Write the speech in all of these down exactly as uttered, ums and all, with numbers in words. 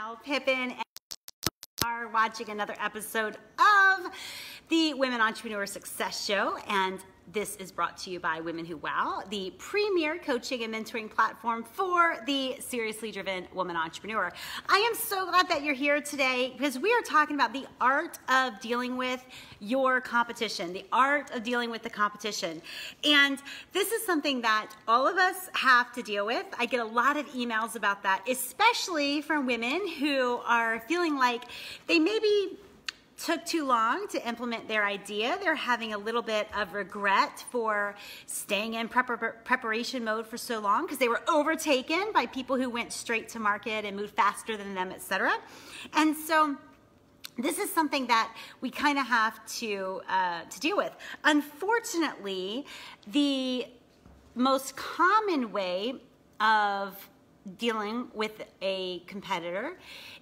Mel Pippin, and you are watching another episode of the Women Entrepreneur Success Show, and this is brought to you by Women Who Wow, the premier coaching and mentoring platform for the seriously driven woman entrepreneur. I am so glad that you're here today because we are talking about the art of dealing with your competition, the art of dealing with the competition. And this is something that all of us have to deal with. I get a lot of emails about that, especially from women who are feeling like they maybe took too long to implement their idea. They're having a little bit of regret for staying in prep preparation mode for so long because they were overtaken by people who went straight to market and moved faster than them, et cetera. And so this is something that we kind of have to, uh, to deal with. Unfortunately, the most common way of dealing with a competitor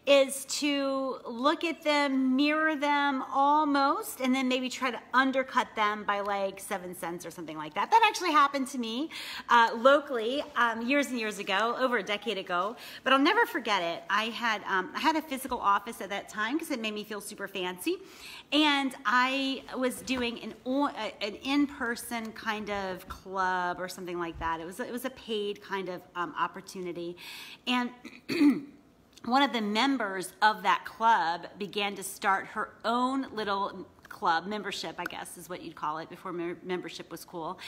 is to look at them, mirror them almost, and then maybe try to undercut them by like seven cents or something like that. That actually happened to me uh, locally um, years and years ago, over a decade ago, but I'll never forget it. I had, um, I had a physical office at that time because it made me feel super fancy, and I was doing an, an in-person kind of club or something like that. It was, it was a paid kind of um, opportunity. And one of the members of that club began to start her own little club, membership, I guess is what you'd call it, before membership was cool.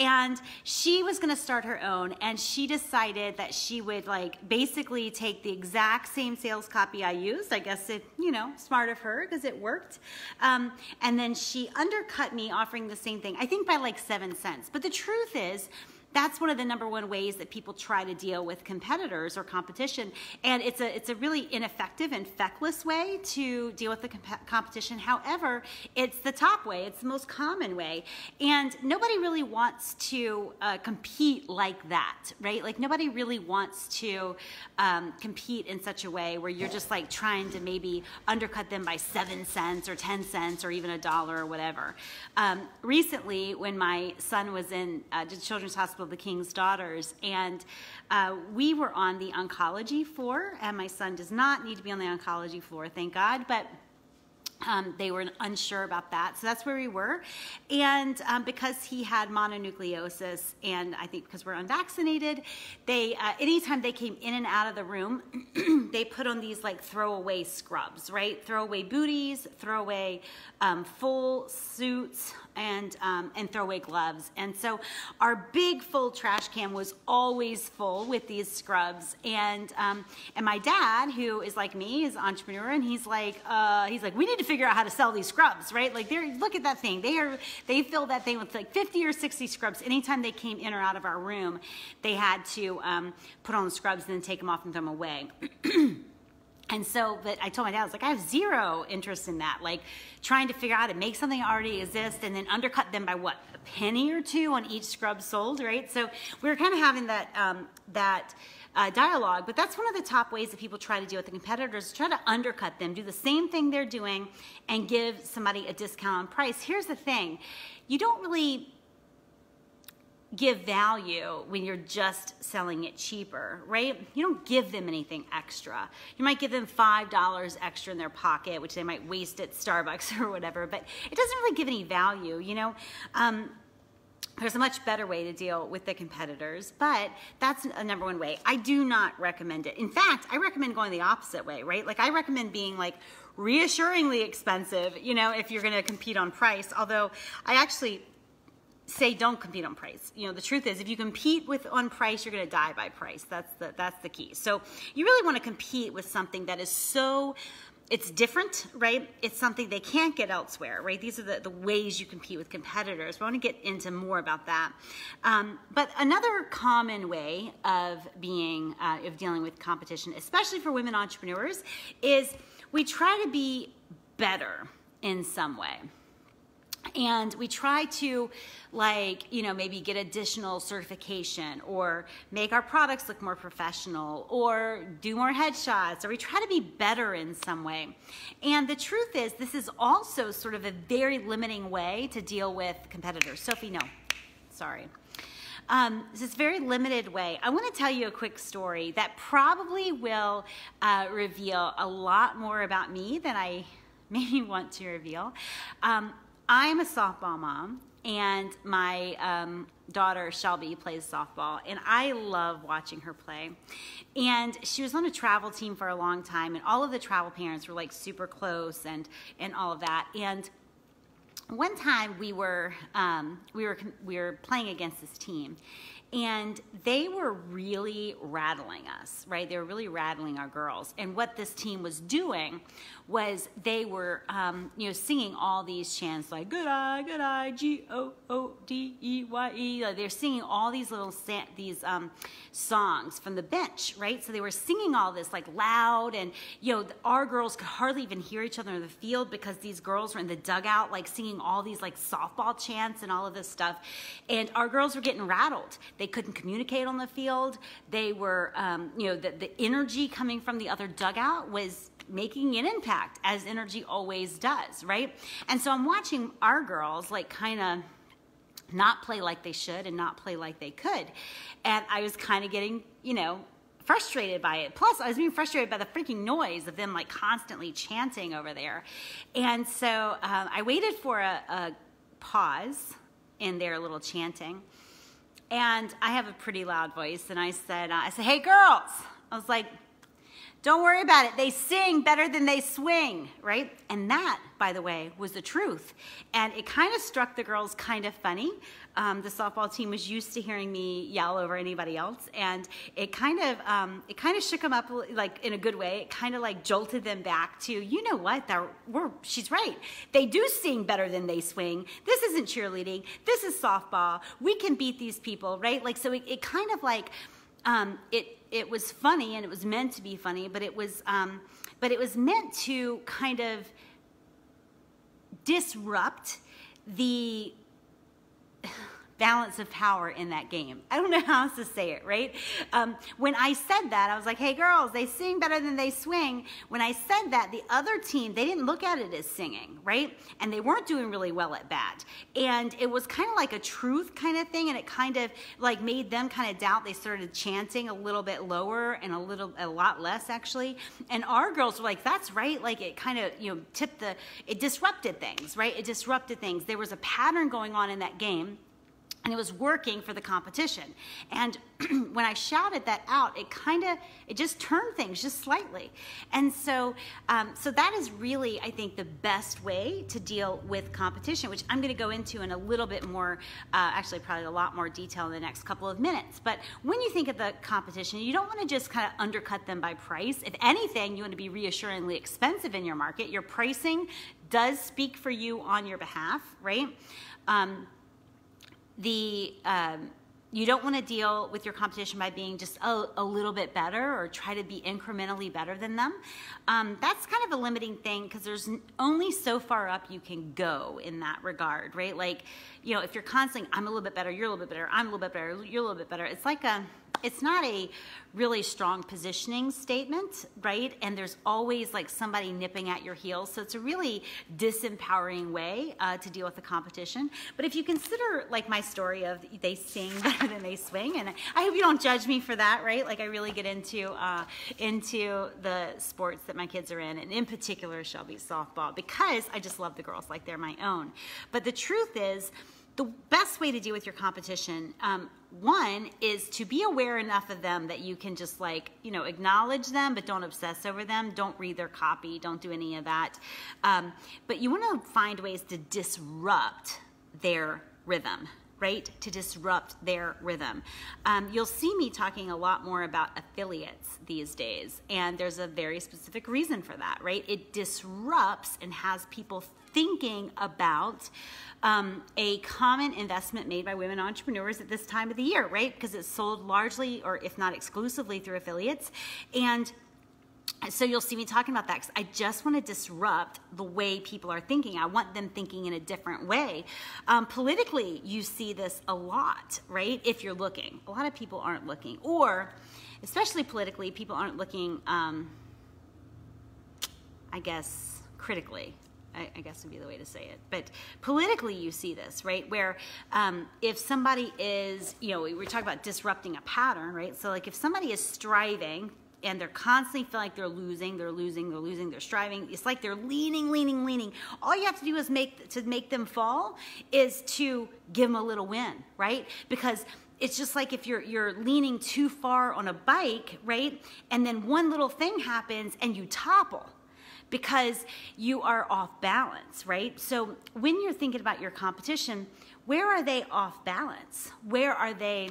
And she was going to start her own, and she decided that she would like basically take the exact same sales copy I used. I guess it, you know, smart of her because it worked. Um, and then she undercut me offering the same thing, I think by like seven cents. But the truth is, that's one of the number one ways that people try to deal with competitors or competition, and it's a it's a really ineffective and feckless way to deal with the comp competition. However, it's the top way, it's the most common way, and nobody really wants to uh, compete like that, right? Like nobody really wants to um, compete in such a way where you're just like trying to maybe undercut them by seven cents or ten cents or even a dollar or whatever. Um, recently, when my son was in uh, the Children's Hospital of the King's Daughters, and uh, we were on the oncology floor, and my son does not need to be on the oncology floor, thank God, but um, they were unsure about that, so that's where we were. And um, because he had mononucleosis, and I think because we're unvaccinated, they uh, anytime they came in and out of the room, they put on these like throwaway scrubs, right? Throwaway booties, throwaway um, full suits, and um, and throwaway gloves. And so our big full trash can was always full with these scrubs. And um, and my dad, who is like me, is an entrepreneur, and he's like uh, he's like we need to figure out how to sell these scrubs, right? Like they're look at that thing. They are they filled that thing with like fifty or sixty scrubs. Anytime they came in or out of our room, they had to um, put on the scrubs and then take them off and throw them away. And so, but I told my dad, I was like, I have zero interest in that. Like trying to figure out how to make something that already exists and then undercut them by what, a penny or two on each scrub sold, right? So we were kind of having that, um, that uh, dialogue, but that's one of the top ways that people try to deal with the competitors, try to undercut them, do the same thing they're doing and give somebody a discount on price. Here's the thing, you don't really give value when you're just selling it cheaper, right? You don't give them anything extra. You might give them five dollars extra in their pocket, which they might waste at Starbucks or whatever, but it doesn't really give any value, you know? Um, There's a much better way to deal with the competitors, but that's a number one way. I do not recommend it. In fact, I recommend going the opposite way, right? Like I recommend being like reassuringly expensive, you know, if you're gonna compete on price, although I actually say don't compete on price. You know, the truth is if you compete with on price, you're gonna die by price. That's the, that's the key. So you really wanna compete with something that is so, it's different, right? It's something they can't get elsewhere, right? These are the, the ways you compete with competitors. We wanna get into more about that. Um, but another common way of being, uh, of dealing with competition, especially for women entrepreneurs, is we try to be better in some way. And we try to like, you know, maybe get additional certification or make our products look more professional or do more headshots, or we try to be better in some way. And the truth is this is also sort of a very limiting way to deal with competitors. Sophie, no, sorry. Um, so it's a very limited way. I want to tell you a quick story that probably will uh, reveal a lot more about me than I maybe want to reveal. Um, I'm a softball mom, and my um, daughter Shelby plays softball, and I love watching her play. And she was on a travel team for a long time, and all of the travel parents were like super close and and all of that. And one time we were um, we were we were playing against this team, and they were really rattling us, right? They were really rattling our girls. And what this team was doing was they were, um, you know, singing all these chants like, good eye, good eye, G O O D E Y E. Like, they're singing all these little these um, songs from the bench, right? So they were singing all this like loud, and, you know, our girls could hardly even hear each other in the field because these girls were in the dugout like singing all these like softball chants and all of this stuff. And our girls were getting rattled. They couldn't communicate on the field. They were, um, you know, the, the energy coming from the other dugout was making an impact, as energy always does, right? And so I'm watching our girls, like, kind of not play like they should and not play like they could. And I was kind of getting, you know, frustrated by it. Plus, I was being frustrated by the freaking noise of them, like, constantly chanting over there. And so um, I waited for a, a pause in their little chanting. And I have a pretty loud voice, and I said, uh, I said, hey, girls. I was like, don't worry about it. They sing better than they swing, right? And that, by the way, was the truth. And it kind of struck the girls kind of funny. Um, the softball team was used to hearing me yell over anybody else, and it kind of um, it kind of shook them up, like, in a good way. It kind of like jolted them back to, you know what, they're, we're, she's right. They do sing better than they swing. This isn't cheerleading. This is softball. We can beat these people, right? Like, so it, it kind of like um, it. It was funny, and it was meant to be funny, but it was, um, but it was meant to kind of disrupt the balance of power in that game. I don't know how else to say it, right? Um, when I said that, I was like, hey, girls, they sing better than they swing. When I said that, the other team, they didn't look at it as singing, right? And they weren't doing really well at bat. And it was kind of like a truth kind of thing, and it kind of like made them kind of doubt. They started chanting a little bit lower and a little, a lot less, actually. And our girls were like, that's right. Like, it kind of, you know, tipped the, it disrupted things, right? It disrupted things. There was a pattern going on in that game, and it was working for the competition. And when I shouted that out, it kind of, it just turned things just slightly. And so, um, so that is really, I think, the best way to deal with competition, which I'm going to go into in a little bit more, uh, actually probably a lot more detail in the next couple of minutes. But when you think of the competition, you don't want to just kind of undercut them by price. If anything, you want to be reassuringly expensive in your market. Your pricing does speak for you on your behalf, right? Um, The, um, you don't want to deal with your competition by being just a, a little bit better or try to be incrementally better than them. Um, that's kind of a limiting thing, because there's only so far up you can go in that regard, right? Like, you know, if you're constantly, I'm a little bit better, you're a little bit better, I'm a little bit better, you're a little bit better. It's like a, it's not a really strong positioning statement, right? And there's always like somebody nipping at your heels. So it's a really disempowering way uh, to deal with the competition. But if you consider like my story of they sing better than they swing, and I hope you don't judge me for that, right? Like, I really get into, uh, into the sports that my kids are in, and in particular Shelby's softball, because I just love the girls like they're my own. But the truth is, the best way to deal with your competition, um, one, is to be aware enough of them that you can just, like, you know, acknowledge them, but don't obsess over them. Don't read their copy. Don't do any of that. Um, but you want to find ways to disrupt their rhythm, right? To disrupt their rhythm. Um, you'll see me talking a lot more about affiliates these days, and there's a very specific reason for that, right? It disrupts and has people thinking about um, a common investment made by women entrepreneurs at this time of the year, right? Because it's sold largely, or if not exclusively, through affiliates. And so you'll see me talking about that, because I just want to disrupt the way people are thinking. I want them thinking in a different way. Um, politically, you see this a lot, right? If you're looking. A lot of people aren't looking. Or, especially politically, people aren't looking, um, I guess, critically. I, I guess would be the way to say it. But politically you see this, right, where um, if somebody is, you know, we were talking about disrupting a pattern, right? So like if somebody is striving and they're constantly feeling like they're losing, they're losing, they're losing, they're striving, it's like they're leaning, leaning, leaning. All you have to do is make, to make them fall is to give them a little win, right? Because it's just like if you're, you're leaning too far on a bike, right? And then one little thing happens and you topple because you are off balance, right? So when you're thinking about your competition, where are they off balance? Where are they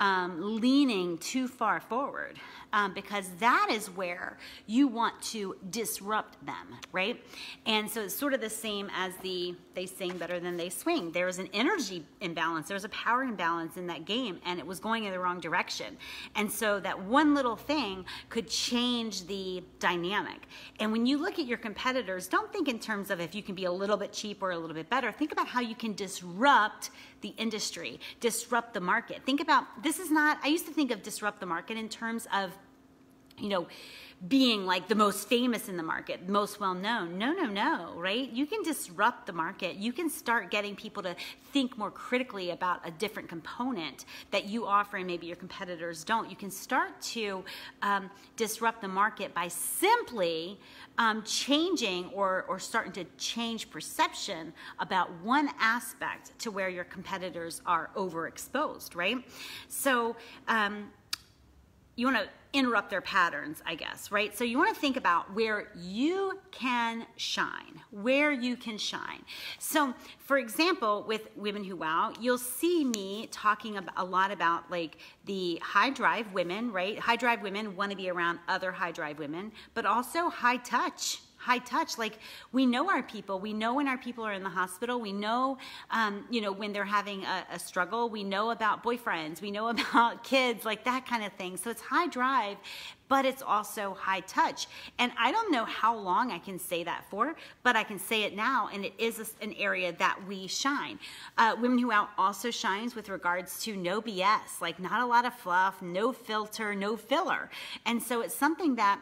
um, leaning too far forward? Um, because that is where you want to disrupt them, right? And so it's sort of the same as the they sing better than they swing. There was an energy imbalance. There was a power imbalance in that game, and it was going in the wrong direction. And so that one little thing could change the dynamic. And when you look at your competitors, don't think in terms of if you can be a little bit cheaper or a little bit better. Think about how you can disrupt the industry, disrupt the market. Think about, this is not, I used to think of disrupt the market in terms of, you know, being like the most famous in the market, most well-known. No, no, no, right? You can disrupt the market. You can start getting people to think more critically about a different component that you offer and maybe your competitors don't. You can start to um, disrupt the market by simply um, changing or, or starting to change perception about one aspect to where your competitors are overexposed, right? So um, you want to interrupt their patterns, I guess, right? So you want to think about where you can shine, where you can shine. So for example, with Women Who Wow, you'll see me talking a lot about like the high drive women, right? High drive women want to be around other high drive women, but also high touch. High touch, like we know our people. We know when our people are in the hospital. We know, um, you know, when they're having a, a struggle. We know about boyfriends. We know about kids, like that kind of thing. So it's high drive, but it's also high touch. And I don't know how long I can say that for, but I can say it now, and it is a, an area that we shine. Uh, Women Who Wow also shines with regards to no B S, like not a lot of fluff, no filter, no filler. And so it's something that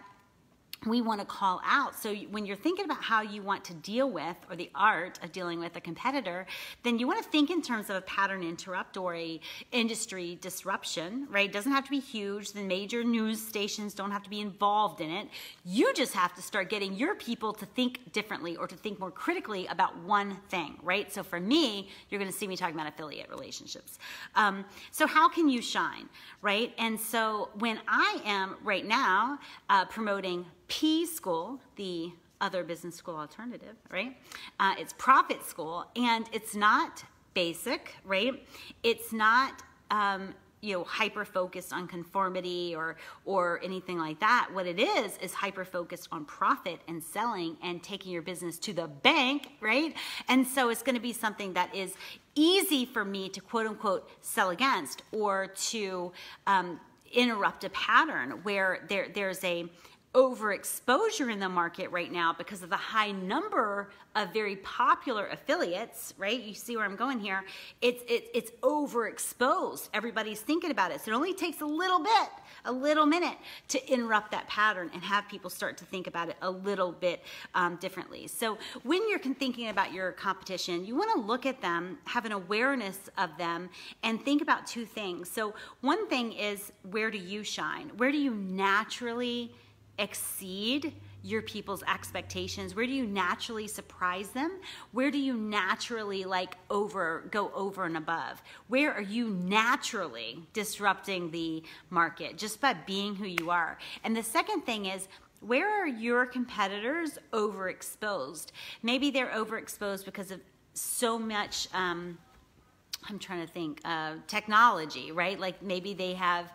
we want to call out. So when you're thinking about how you want to deal with, or the art of dealing with a competitor, then you want to think in terms of a pattern interrupt or a industry disruption, right? It doesn't have to be huge. The major news stations don't have to be involved in it. You just have to start getting your people to think differently or to think more critically about one thing, right? So for me, you're going to see me talking about affiliate relationships. Um, so how can you shine, right? And so when I am right now uh, promoting P School, the other business school alternative, right? Uh, it's Profit School, and it's not basic, right? It's not, um, you know, hyper-focused on conformity or, or anything like that. What it is is hyper-focused on profit and selling and taking your business to the bank, right? And so it's going to be something that is easy for me to quote-unquote sell against, or to um, interrupt a pattern where there, there's a overexposure in the market right now because of the high number of very popular affiliates, right? You see where I'm going here. It's, it, it's overexposed. Everybody's thinking about it. So it only takes a little bit, a little minute to interrupt that pattern and have people start to think about it a little bit um, differently. So when you're thinking about your competition, you want to look at them, have an awareness of them, and think about two things. So one thing is, where do you shine? Where do you naturally exceed your people's expectations? Where do you naturally surprise them? Where do you naturally like over, go over and above? Where are you naturally disrupting the market just by being who you are? And the second thing is, where are your competitors overexposed? Maybe they're overexposed because of so much, um, I'm trying to think, uh, technology, right? Like maybe they have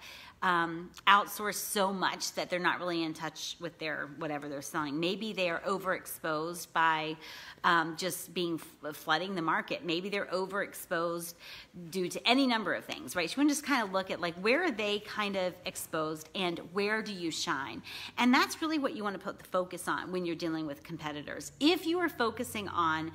Um, outsource so much that they're not really in touch with their whatever they're selling. Maybe they are overexposed by um, just being flooding the market. Maybe they're overexposed due to any number of things, right? So you want to just kind of look at like, where are they kind of exposed and where do you shine? And that's really what you want to put the focus on when you're dealing with competitors. If you are focusing on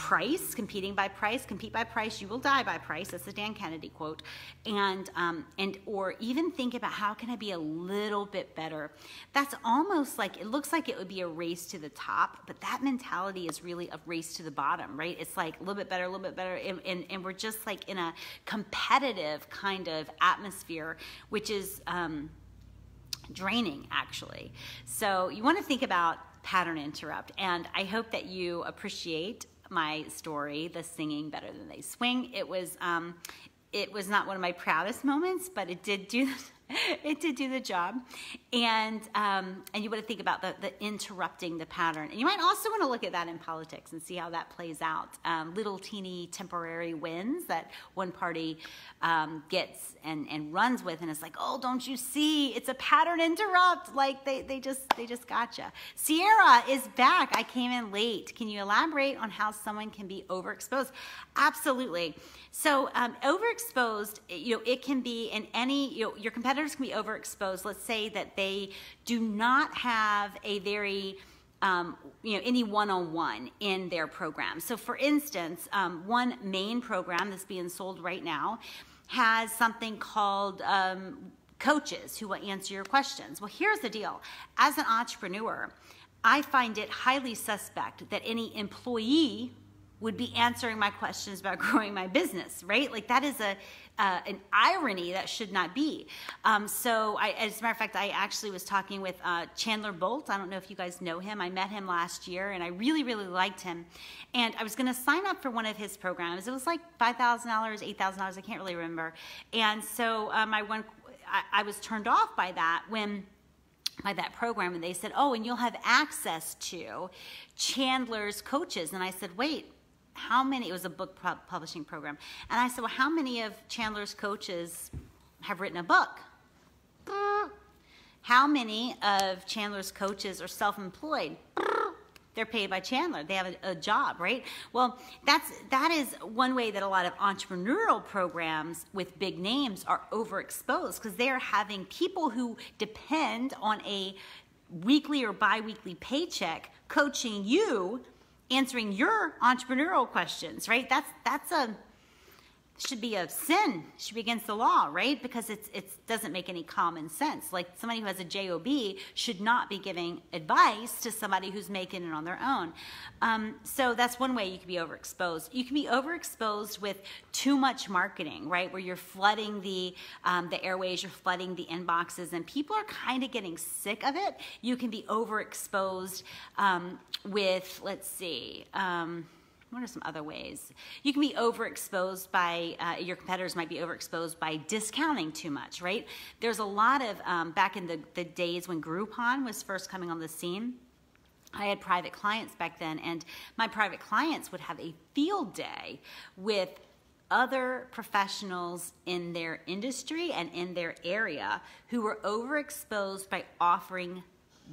price, competing by price, compete by price, you will die by price. That's the Dan Kennedy quote. And, um, and or even think about how can I be a little bit better. That's almost like, it looks like it would be a race to the top, but that mentality is really a race to the bottom, right? It's like a little bit better, a little bit better. And, and, and we're just like in a competitive kind of atmosphere, which is um, draining actually. So you want to think about pattern interrupt. And I hope that you appreciate my story, the singing better than they swing. It was, um, it was not one of my proudest moments, but it did do, it did do the job. And, um, and you want to think about the, the interrupting the pattern. And you might also want to look at that in politics and see how that plays out. Um, little teeny temporary wins that one party um, gets and, and runs with, and it's like, oh, don't you see? It's a pattern interrupt. Like they, they just they just gotcha. Sierra is back. I came in late. Can you elaborate on how someone can be overexposed? Absolutely. So um, overexposed, you know, it can be in any, you know, your competitor can be overexposed. Let's say that they do not have a very, um, you know, any one-on-one in their program. So for instance, um, one main program that's being sold right now has something called um, coaches who will answer your questions. Well, here's the deal. As an entrepreneur, I find it highly suspect that any employee would be answering my questions about growing my business, right? Like that is a uh, an irony that should not be. Um, so I, as a matter of fact, I actually was talking with uh, Chandler Bolt. I don't know if you guys know him. I met him last year and I really, really liked him. And I was gonna sign up for one of his programs. It was like five thousand dollars, eight thousand dollars, I can't really remember. And so um, I, went, I, I was turned off by that when by that program, and they said, oh, and you'll have access to Chandler's coaches. And I said, wait, how many, it was a book publishing program. And I said, well, how many of Chandler's coaches have written a book? How many of Chandler's coaches are self-employed? They're paid by Chandler. They have a, a job, right? Well, that's, that is one way that a lot of entrepreneurial programs with big names are overexposed, because they're having people who depend on a weekly or bi-weekly paycheck coaching you, answering your entrepreneurial questions, right? That's that's a should be a sin, should be against the law, right? Because it's it doesn't make any common sense. Like somebody who has a J O B should not be giving advice to somebody who's making it on their own. Um, so that's one way you can be overexposed. You can be overexposed with too much marketing, right? Where you're flooding the um, the airways, you're flooding the inboxes, and people are kind of getting sick of it. You can be overexposed um, with, let's see. Um, What are some other ways? You can be overexposed by, uh, your competitors might be overexposed by discounting too much, right? There's a lot of, um, back in the, the days when Groupon was first coming on the scene, I had private clients back then, and my private clients would have a field day with other professionals in their industry and in their area who were overexposed by offering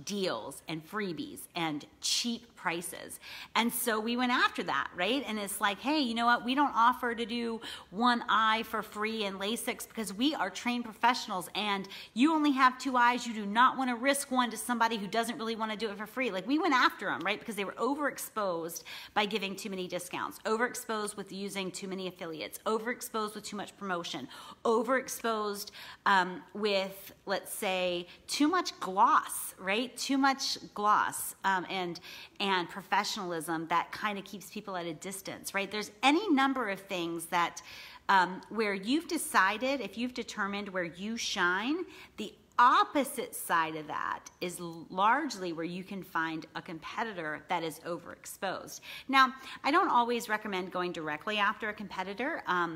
deals and freebies and cheap prices. And so we went after that, right? And it's like, hey, you know what? We don't offer to do one eye for free and LASIKs because we are trained professionals and you only have two eyes. You do not want to risk one to somebody who doesn't really want to do it for free. Like we went after them, right? Because they were overexposed by giving too many discounts, overexposed with using too many affiliates, overexposed with too much promotion, overexposed um, with, let's say, too much gloss, right? Too much gloss um, and and professionalism that kind of keeps people at a distance, right? There's any number of things that um, where you've decided, if you've determined where you shine, the opposite side of that is largely where you can find a competitor that is overexposed. Now, I don't always recommend going directly after a competitor. Um,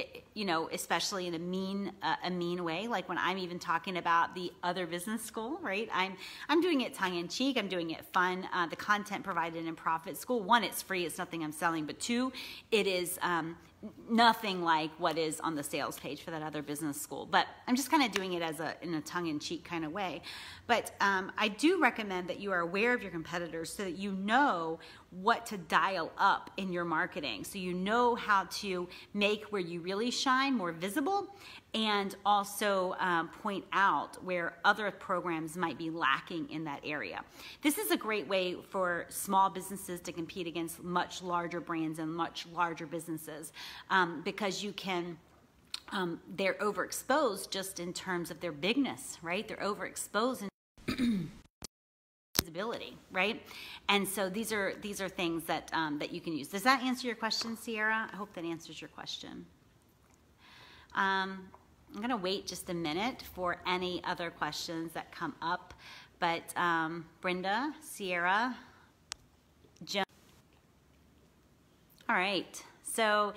It, you know, especially in a mean, uh, a mean way. Like when I'm even talking about the other business school, right? I'm, I'm doing it tongue in cheek. I'm doing it fun. Uh, the content provided in Profit School, one, it's free. It's nothing I'm selling. But two, it is um, nothing like what is on the sales page for that other business school. But I'm just kind of doing it as a in a tongue in cheek kind of way. But um, I do recommend that you are aware of your competitors so that you know what to dial up in your marketing, so you know how to make where you really shine more visible and also um, point out where other programs might be lacking in that area. This is a great way for small businesses to compete against much larger brands and much larger businesses, um, because you can um, they're overexposed just in terms of their bigness, right? They're overexposed in visibility, right? And so these are these are things that um, that you can use. Does that answer your question, Sierra? I hope that answers your question. Um, I'm going to wait just a minute for any other questions that come up, but um, Brenda, Sierra, Joan. All right, so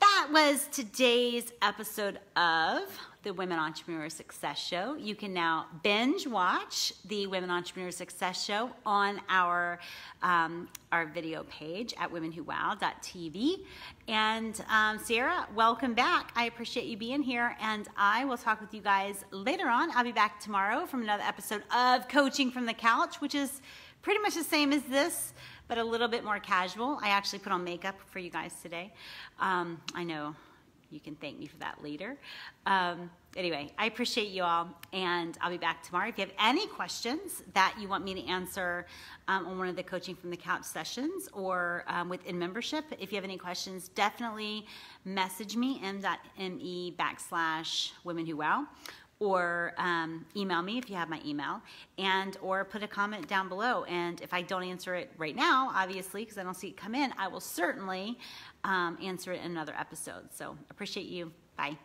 that was today's episode of the Women Entrepreneur Success Show. You can now binge watch the Women Entrepreneur Success Show on our um, our video page at women who wow dot T V. And um, Sierra, welcome back. I appreciate you being here, and I will talk with you guys later on. I'll be back tomorrow from another episode of Coaching from the Couch, which is pretty much the same as this, but a little bit more casual. I actually put on makeup for you guys today. Um, I know you can thank me for that later. Um, anyway, I appreciate you all, and I'll be back tomorrow. If you have any questions that you want me to answer um, on one of the Coaching from the Couch sessions or um, within membership, if you have any questions, definitely message me, m dot m e backslash women who wow, or um, email me if you have my email, and or put a comment down below. And if I don't answer it right now, obviously, because I don't see it come in, I will certainly um, answer it in another episode. So appreciate you. Bye.